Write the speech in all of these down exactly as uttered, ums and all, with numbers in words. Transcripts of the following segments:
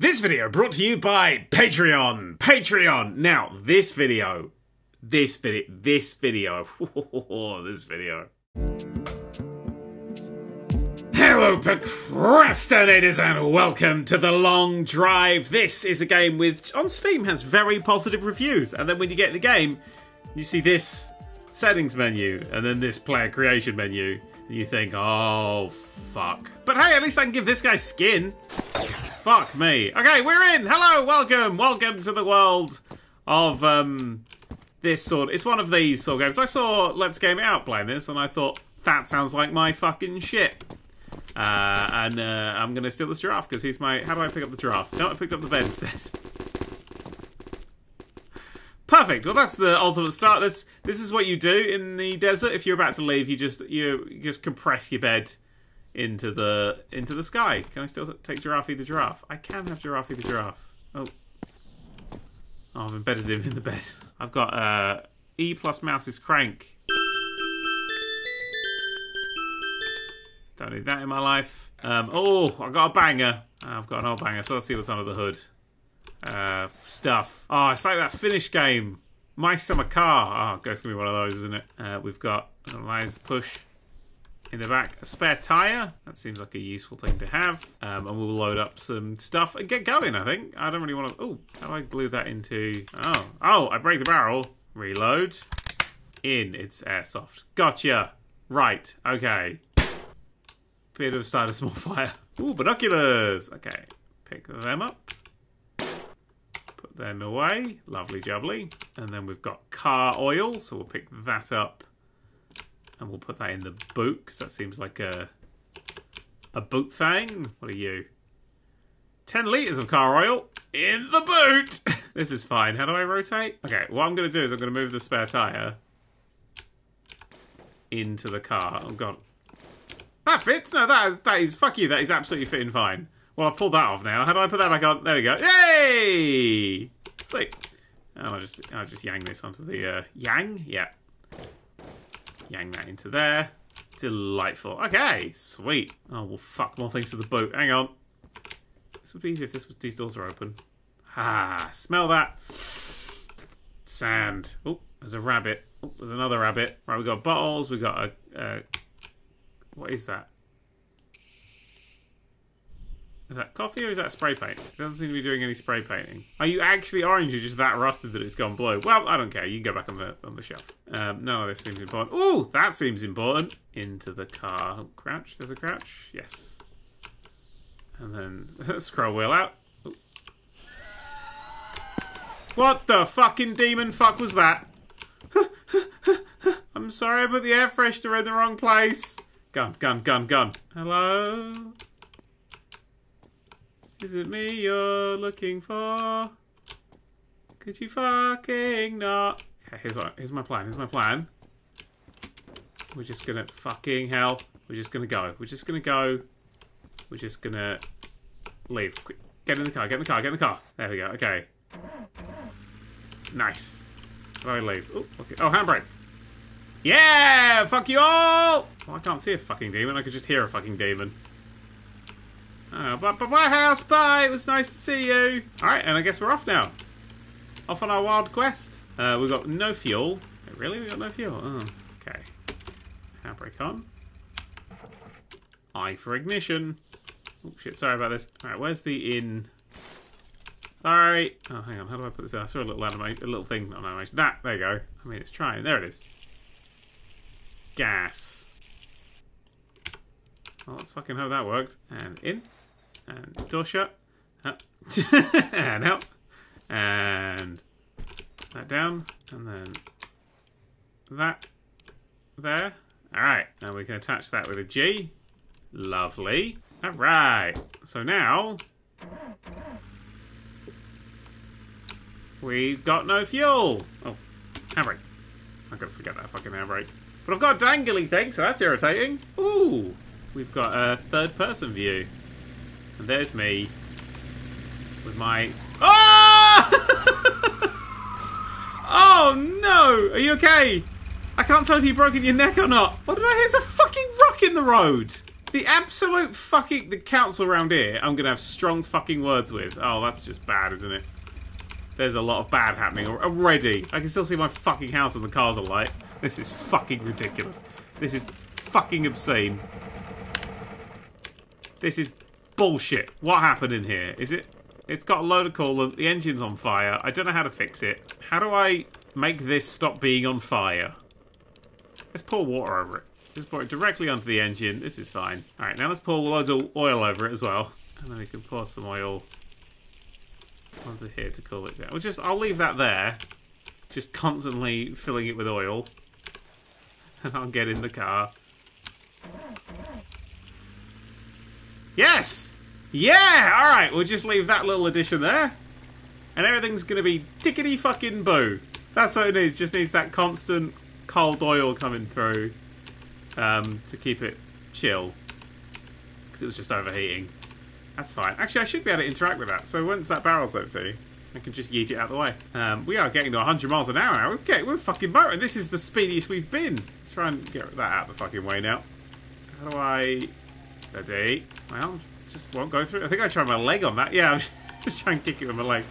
This video brought to you by Patreon. Patreon. Now, this video, this video, this video, this video. Hello, procrastinators, and welcome to The Long Drive. This is a game which on Steam has very positive reviews. And then when you get the game, you see this settings menu and then this player creation menu. And you think, oh, fuck. But hey, at least I can give this guy skin. Fuck me. Okay, we're in. Hello, welcome. Welcome to the world of um, this sort. It's one of these sort of games. I saw Let's Game It Out playing this, and I thought, that sounds like my fucking shit. Uh, and uh, I'm going to steal this giraffe, because he's my... How do I pick up the giraffe? No, I picked up the bed instead. Perfect. Well, that's the ultimate start. This, this is what you do in the desert. If you're about to leave, you just you, you just compress your bed into the into the sky. Can I still take Giraffey the giraffe? I can have Giraffey the giraffe. Oh, oh I've embedded him in the bed. I've got uh, E plus mouse's crank. Don't need that in my life. Um, oh, I got a banger. I've got an old banger. So let's see what's under the hood. Uh, stuff. Oh, it's like that Finnish game, My Summer Car. Oh, it's gonna be one of those, isn't it? Uh, we've got a nice push. In the back, a spare tyre. That seems like a useful thing to have. Um, and we'll load up some stuff and get going, I think. I don't really want to... Oh, how do I glue that into... Oh, oh, I break the barrel. Reload. In, it's airsoft. Gotcha. Right, okay. Bit of start a small fire. Ooh, binoculars. Okay, pick them up. Put them away. Lovely jubbly. And then we've got car oil, so we'll pick that up. And we'll put that in the boot, because that seems like a a boot thing. What are you? ten litres of car oil in the boot! This is fine. How do I rotate? Okay, what I'm going to do is I'm going to move the spare tyre into the car. Oh, God. That fits! No, that is, that is... Fuck you, that is absolutely fitting fine. Well, I've pulled that off now. How do I put that back on? There we go. Yay! Sweet. And I'll just, I'll just yang this onto the... Uh, yang? Yeah. Yang that into there. Delightful. Okay, sweet. Oh, well, fuck, more things to the boot. Hang on. This would be easier if this was, these doors were open. Ah, smell that. Sand. Oh, there's a rabbit. Oh, there's another rabbit. Right, we've got bottles. We've got a... Uh, what is that? Is that coffee or is that spray paint? It doesn't seem to be doing any spray painting. Are you actually orange? You're just that rusted that it's gone blue. Well, I don't care. You can go back on the on the shelf. Um, no, this seems important. Ooh, that seems important. Into the car. Oh, crouch. There's a crouch. Yes. And then scroll wheel out. Ooh. What the fucking demon fuck was that? I'm sorry, I put the air freshener in the wrong place. Gun, gun, gun, gun. Hello? Is it me you're looking for? Could you fucking not? Okay, here's, what, here's my plan, here's my plan. We're just gonna fucking hell. We're just gonna go, we're just gonna go. We're just gonna leave. Quick. Get in the car, get in the car, get in the car. There we go, okay. Nice. How do I leave? Ooh, okay. Oh, handbrake. Yeah, fuck you all! Well, I can't see a fucking demon, I could just hear a fucking demon. Oh, bye, bye, bye, house, bye! It was nice to see you! Alright, and I guess we're off now. Off on our wild quest. Uh, we've got no fuel. Oh, really? We've got no fuel? Oh, okay. Handbrake on. I for ignition. Oh, shit, sorry about this. Alright, where's the in? Sorry! Oh, hang on, how do I put this out? I saw a little anima- a little thing on animation. That! There you go. I mean, it's trying. There it is. Gas. Well, let's fucking hope that works. And in. And door shut. Up. And out. And that down. And then that there. Alright. Now we can attach that with a G. Lovely. Alright. So now we've got no fuel. Oh. Handbrake. I've got to forget that fucking handbrake. But I've got a dangly thing, so that's irritating. Ooh. We've got a third-person view. And there's me. With my... Oh! Oh, no! Are you okay? I can't tell if you've broken your neck or not. What did I hit? There's a fucking rock in the road! The absolute fucking... The council around here, I'm going to have strong fucking words with. Oh, that's just bad, isn't it? There's a lot of bad happening already. I can still see my fucking house and the cars are light. This is fucking ridiculous. This is fucking obscene. This is bullshit. What happened in here? Is it... It's got a load of coolant. The engine's on fire. I don't know how to fix it. How do I make this stop being on fire? Let's pour water over it. Just pour it directly onto the engine. This is fine. Alright, now let's pour loads of oil over it as well. And then we can pour some oil onto here to cool it down. We'll just, I'll leave that there. Just constantly filling it with oil. And I'll get in the car. Yes! Yeah! Alright, we'll just leave that little addition there. And everything's going to be tickety fucking boo. That's what it needs. Just needs that constant cold oil coming through um, to keep it chill. Because it was just overheating. That's fine. Actually, I should be able to interact with that. So once that barrel's empty, I can just yeet it out of the way. Um, we are getting to a hundred miles an hour now. Okay, we're fucking motoring. This is the speediest we've been. Let's try and get that out of the fucking way now. How do I... Steady. Well... Just won't go through. I think I tried my leg on that. Yeah, I'm just trying to kick it with my leg.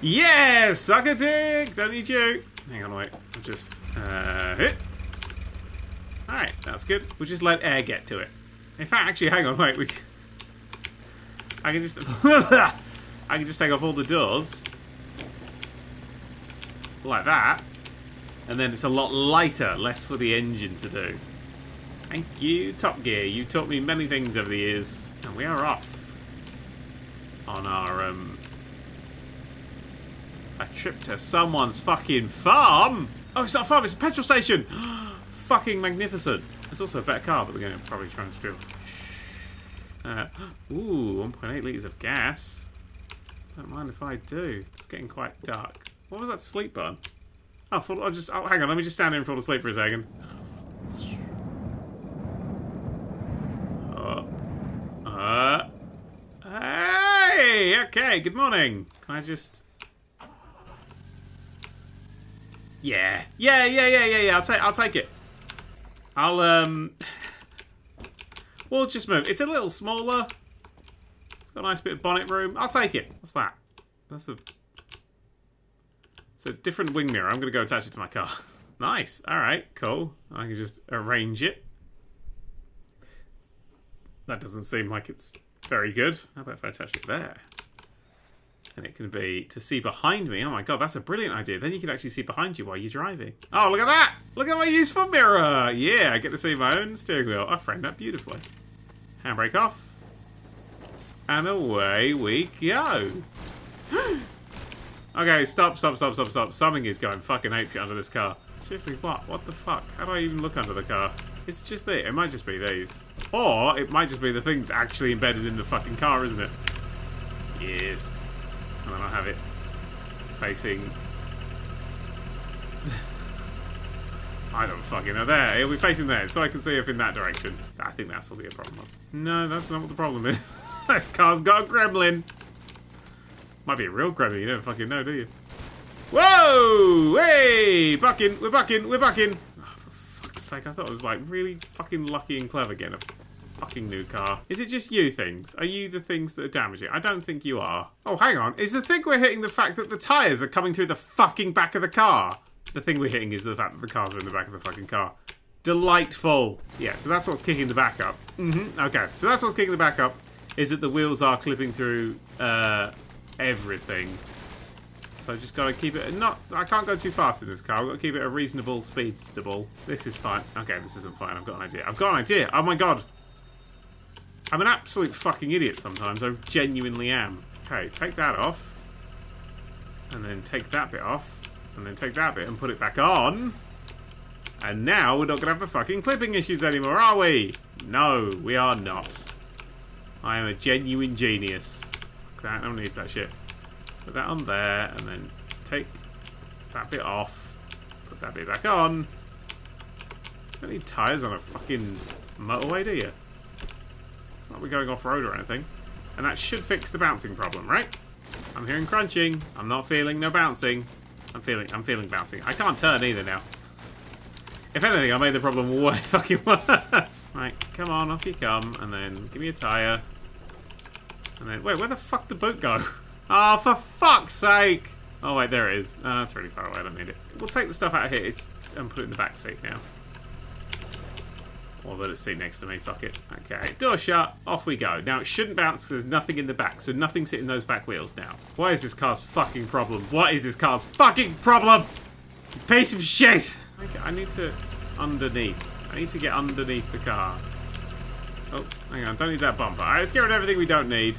Yeah, suck a dick. Don't need you. Hang on, wait. I'll just uh, hit. All right, that's good. We'll just let air get to it. In fact, actually, hang on, wait. We. Can... I can just. I can just take off all the doors like that, and then it's a lot lighter, less for the engine to do. Thank you, Top Gear. You taught me many things over the years. And we are off on our, um, a trip to someone's fucking farm. Oh, it's not a farm, it's a petrol station. Fucking magnificent. It's also a better car, but we're going to probably try and steal. Uh, ooh, one point eight litres of gas. Don't mind if I do. It's getting quite dark. What was that sleep button? Oh, fall, I'll just, oh, hang on, let me just stand here and fall asleep for a second. Uh, hey, okay, good morning. Can I just... Yeah, yeah, yeah, yeah, yeah, yeah, I'll take, I'll take it. I'll, um... we'll just move. It's a little smaller. It's got a nice bit of bonnet room. I'll take it. What's that? That's a... It's a different wing mirror. I'm going to go attach it to my car. Nice. All right, cool. I can just arrange it. That doesn't seem like it's very good. How about if I attach it there? And it can be to see behind me. Oh my god, that's a brilliant idea. Then you can actually see behind you while you're driving. Oh, look at that! Look at my useful mirror! Yeah, I get to see my own steering wheel. I framed that beautifully. Handbrake off. And away we go. Okay, stop, stop, stop, stop, stop. Something is going fucking apeshit under this car. Seriously, what? What the fuck? How do I even look under the car? It's just there. It might just be these. Or it might just be the thing that's actually embedded in the fucking car, isn't it? Yes. And then I'll have it facing... I don't fucking know. There. It'll be facing there, so I can see up in that direction. I think that's what the problem was. No, that's not what the problem is. This car's got a gremlin. Might be a real gremlin. You don't fucking know, do you? Whoa! Hey! Bucking! We're bucking! We're bucking! Sake, I thought I was like really fucking lucky and clever getting a fucking new car. Is it just you things? Are you the things that are damaging? I don't think you are. Oh, hang on. Is the thing we're hitting the fact that the tyres are coming through the fucking back of the car? The thing we're hitting is the fact that the cars are in the back of the fucking car. Delightful. Yeah, so that's what's kicking the back up. Mm-hmm. Okay, so that's what's kicking the back up, is that the wheels are clipping through uh, everything. So I just gotta keep it not. I can't go too fast in this car. I've got to keep it a reasonable speed stable. This is fine. Okay, this isn't fine. I've got an idea. I've got an idea. Oh my god. I'm an absolute fucking idiot sometimes. I genuinely am. Okay, take that off. And then take that bit off. And then take that bit and put it back on. And now we're not gonna have the fucking clipping issues anymore, are we? No, we are not. I am a genuine genius. Fuck that. No one needs that shit. Put that on there, and then take that bit off, put that bit back on. You don't need tyres on a fucking motorway, do you? It's not like we're going off-road or anything. And that should fix the bouncing problem, right? I'm hearing crunching. I'm not feeling no bouncing. I'm feeling I'm feeling bouncing. I can't turn either now. If anything, I made the problem way fucking worse. Right, come on, off you come, and then give me a tyre. And then, wait, where the fuck did the boat go? Oh, for fuck's sake! Oh, wait, there it is. Oh, that's really far away, I don't need it. We'll take the stuff out of here it's, and put it in the back seat now. Or let it sit next to me, fuck it. Okay, door shut, off we go. Now, it shouldn't bounce because there's nothing in the back, so nothing's hitting those back wheels now. Why is this car's fucking problem? What is this car's fucking problem? Piece of shit! Okay, I need to... underneath. I need to get underneath the car. Oh, hang on, don't need that bumper. Alright, let's get rid of everything we don't need.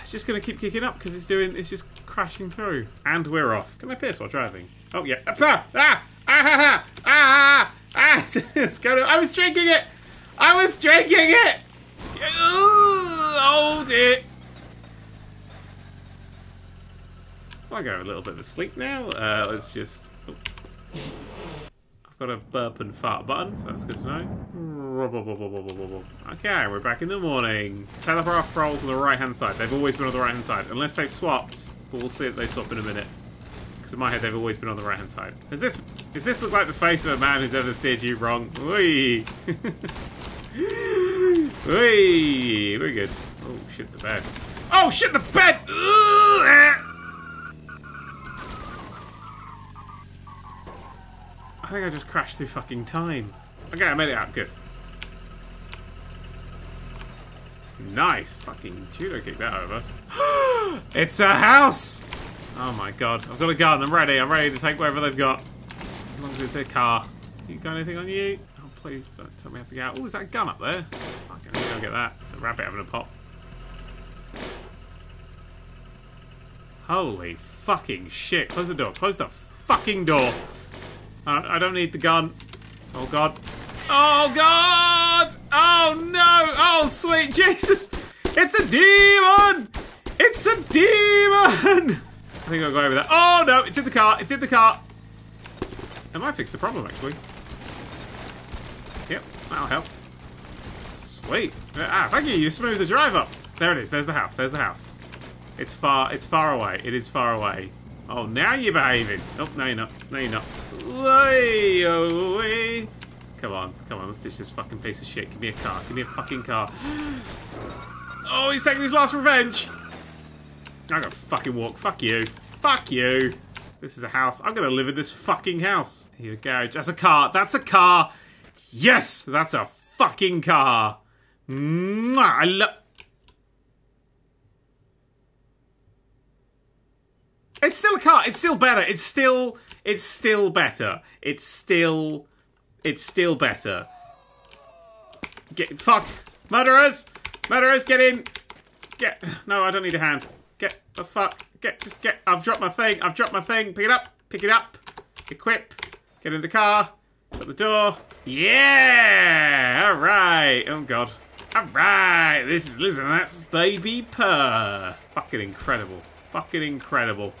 It's just gonna keep kicking up because it's doing, it's just crashing through. And we're off. Can I piss while driving? Oh yeah. Ah! Ah! Ah! Ah! Ah! Ah! It's gonna, I was drinking it! I was drinking it! Ooh, hold it! I'll go a little bit of sleep now. Uh, let's just... Oh. I've got a burp and fart button, so that's good to know. Okay, we're back in the morning. Telegraph rolls on the right-hand side. They've always been on the right-hand side. Unless they've swapped, but we'll see if they swap in a minute. Because in my head, they've always been on the right-hand side. Does this, does this look like the face of a man who's ever steered you wrong? Oi! Oi! We're good. Oh, shit, the bed. Oh, shit, the bed! I think I just crashed through fucking time. Okay, I made it out. Good. Nice fucking judo kick that over. It's a house! Oh my god. I've got a gun. I'm ready. I'm ready to take whatever they've got. As long as it's a car. You got anything on you? Oh, please don't tell me I have to get out. Oh, is that a gun up there? I'm going to go get that. It's a rabbit having a pop. Holy fucking shit. Close the door. Close the fucking door. I, I don't need the gun. Oh god. Oh god! Oh no! Oh sweet Jesus! It's a demon! It's a demon! I think I'll go over that. Oh no! It's in the car! It's in the car! I might fix the problem actually. Yep, that'll help. Sweet! Ah, thank you! You smoothed the drive up! There it is. There's the house. There's the house. It's far. It's far away. It is far away. Oh, now you're behaving! Oh, no you're not. No you're not. Way away! Come on, come on, let's ditch this fucking piece of shit. Give me a car, give me a fucking car. Oh, he's taking his last revenge! I'm gonna fucking walk, fuck you. Fuck you! This is a house, I'm gonna live in this fucking house. Here, garage, that's a car, that's a car! Yes, that's a fucking car! Mwah, I love... It's still a car, it's still better, it's still... It's still better, it's still... It's still better. Get fuck! Murderers! Murderers, get in! Get no, I don't need a hand. Get the fuck. Get just get I've dropped my thing. I've dropped my thing. Pick it up. Pick it up. Equip. Get in the car. Shut the door. Yeah! Alright. Oh god. Alright! This is listen, that's baby purr. Fucking incredible. Fucking incredible.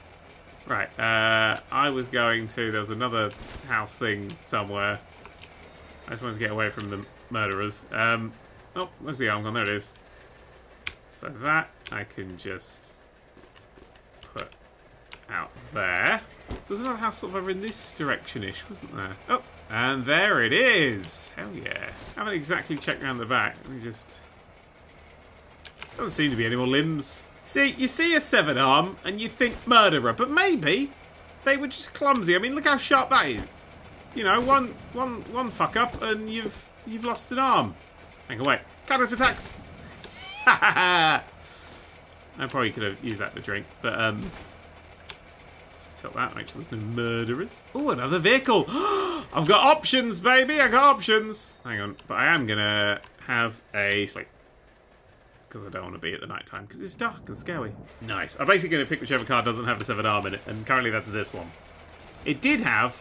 Right, uh I was going to there was another house thing somewhere. I just wanted to get away from the murderers. Um, oh, where's the arm gone? There it is. So that I can just put out there. There's another house sort of over in this direction-ish, wasn't there? Oh, and there it is. Hell yeah. I haven't exactly checked around the back. Let me just... Doesn't seem to be any more limbs. See, you see a seven arm and you think murderer, but maybe they were just clumsy. I mean, look how sharp that is. You know, one, one, one fuck up, and you've you've lost an arm. Hang on, wait. Cannabis attacks. I probably could have used that to drink, but um, let's just tilt that. Make sure there's no murderers. Oh, another vehicle. I've got options, baby. I got options. Hang on, but I am gonna have a sleep because I don't want to be at the night time because it's dark and scary. Nice. I'm basically gonna pick whichever car doesn't have the seven arm in it, and currently that's this one. It did have.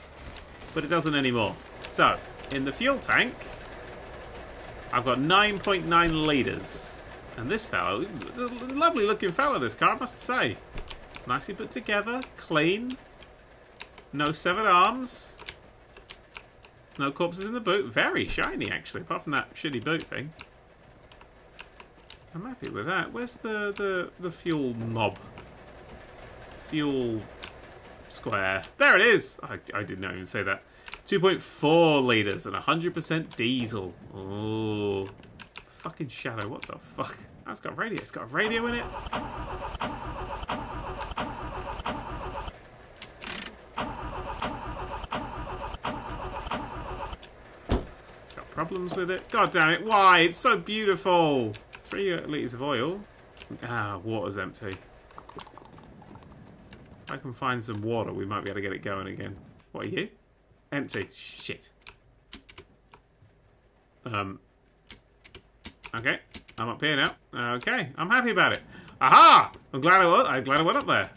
But it doesn't anymore. So, in the fuel tank, I've got nine point nine litres. And this fella, lovely looking fella, this car, I must say. Nicely put together, clean. No severed arms. No corpses in the boot. Very shiny, actually, apart from that shitty boot thing. I'm happy with that. Where's the, the, the fuel knob? Fuel... square. There it is! I, I did not even say that. two point four litres and one hundred percent diesel. Oh, fucking Shadow, what the fuck? Oh, it's got a radio, it's got a radio in it. It's got problems with it. God damn it, why? It's so beautiful. Three litres of oil. Ah, water's empty. If I can find some water, we might be able to get it going again. What are you? Empty. Shit. Um. Okay, I'm up here now. Okay, I'm happy about it. Aha! I'm glad I went, I'm glad I went up there.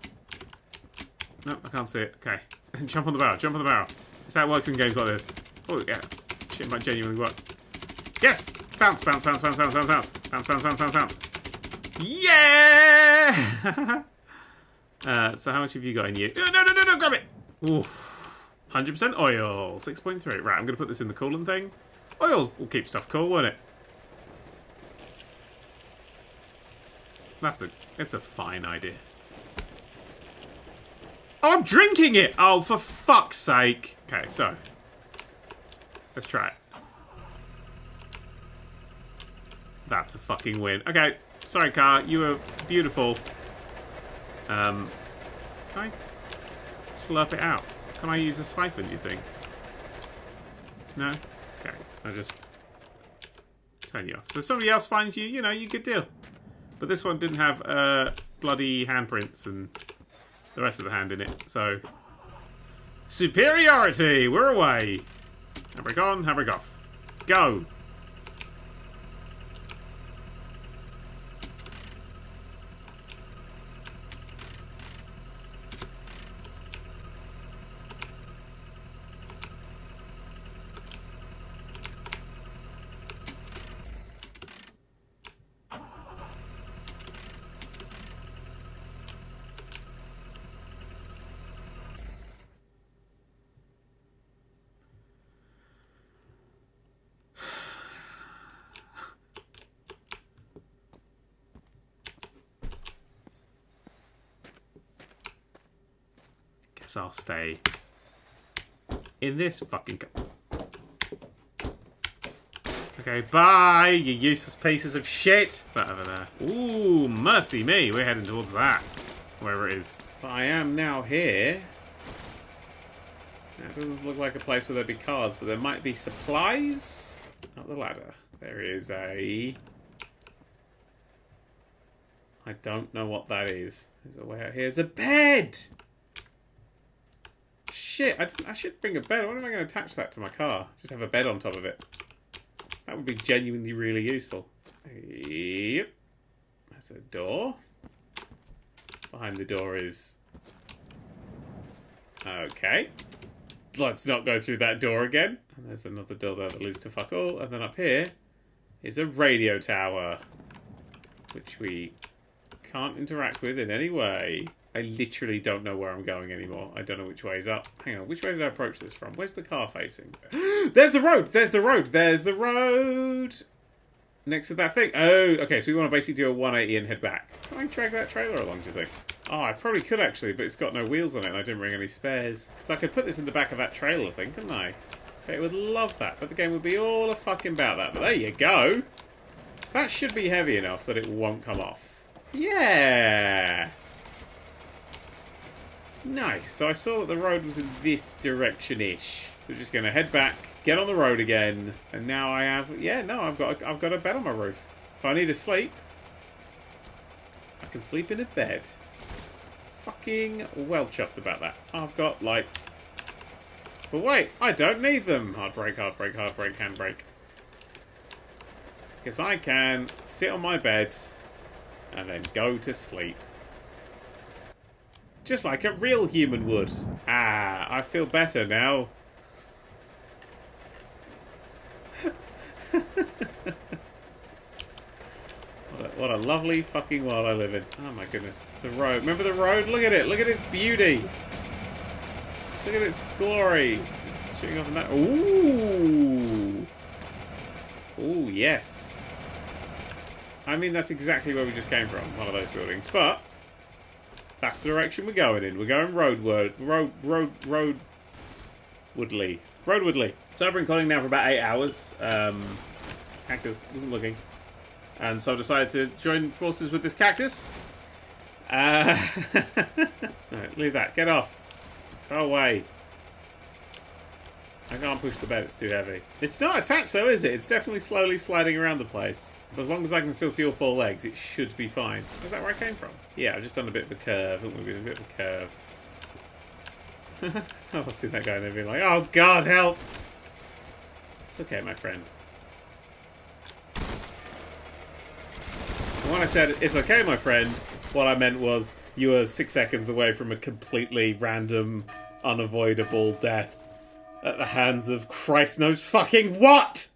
No, I can't see it. Okay. Jump on the barrel, jump on the barrel. That's how it works in games like this. Oh, yeah. Shit might genuinely work. Yes! Bounce, bounce, bounce, bounce, bounce, bounce, bounce. Bounce, bounce, bounce, bounce, bounce. Yeah! Uh, so how much have you got in you? No, no, no, no, grab it! Ooh, one hundred percent oil, six point three. Right, I'm going to put this in the coolant thing. Oil will keep stuff cool, won't it? That's a, it's a fine idea. Oh, I'm drinking it! Oh, for fuck's sake. Okay, so, let's try it. That's a fucking win. Okay, sorry car, you were beautiful. Um, can I slurp it out? Can I use a siphon, do you think? No? Okay, I'll just turn you off. So if somebody else finds you, you know, you could deal. But this one didn't have uh, bloody handprints and the rest of the hand in it, so... Superiority! We're away! Hambrick on, hambrick off. Go! I'll stay in this fucking car. Okay, bye, you useless pieces of shit. That over there. Ooh, mercy me. We're heading towards that. Wherever it is. But I am now here. Now, it doesn't look like a place where there'd be cars, but there might be supplies. Up the ladder. There is a... I don't know what that is. There's a way out here. There's a bed! Shit, I, I should bring a bed. What am I going to attach that to my car? Just have a bed on top of it. That would be genuinely really useful. Yep. That's a door. Behind the door is... Okay. Let's not go through that door again. And there's another door there that leads to fuck all. And then up here is a radio tower. Which we can't interact with in any way. I literally don't know where I'm going anymore. I don't know which way is up. Hang on, which way did I approach this from? Where's the car facing? There's the road! There's the road! There's the road! Next to that thing. Oh, okay, so we want to basically do a one eighty and head back. Can I drag that trailer along, do you think? Oh, I probably could actually, but it's got no wheels on it and I didn't bring any spares. Because I could put this in the back of that trailer thing, couldn't I? But it would love that, but the game would be all a fucking about that. But there you go! That should be heavy enough that it won't come off. Yeah! Nice, so I saw that the road was in this direction-ish. So just going to head back, get on the road again, and now I have... Yeah, no, I've got, a, I've got a bed on my roof. If I need to sleep, I can sleep in a bed. Fucking well chuffed about that. I've got lights. But wait, I don't need them. Heartbreak, heartbreak, heartbreak, handbrake. Because I can sit on my bed and then go to sleep. Just like a real human would. Ah, I feel better now. what, a, what a lovely fucking world I live in. Oh my goodness. The road. Remember the road? Look at it. Look at its beauty. Look at its glory. It's shooting off in that. Ooh. Ooh, yes. I mean, that's exactly where we just came from. One of those buildings. But... That's the direction we're going in. We're going roadward, road, road, roadwardly. Roadwoodley. So I've been calling now for about eight hours. Um, cactus wasn't looking. And so I decided to join forces with this cactus. Uh, Alright, leave that. Get off. Go away. I can't push the bed, it's too heavy. It's not attached though, is it? It's definitely slowly sliding around the place. But as long as I can still see all four legs, it should be fine. Is that where I came from? Yeah, I've just done a bit of a curve. Haven't we? A bit of a curve. I'll see that guy and they'll be like, oh god, help! It's okay, my friend. And when I said, it's okay, my friend, what I meant was, you were six seconds away from a completely random, unavoidable death at the hands of Christ knows fucking what!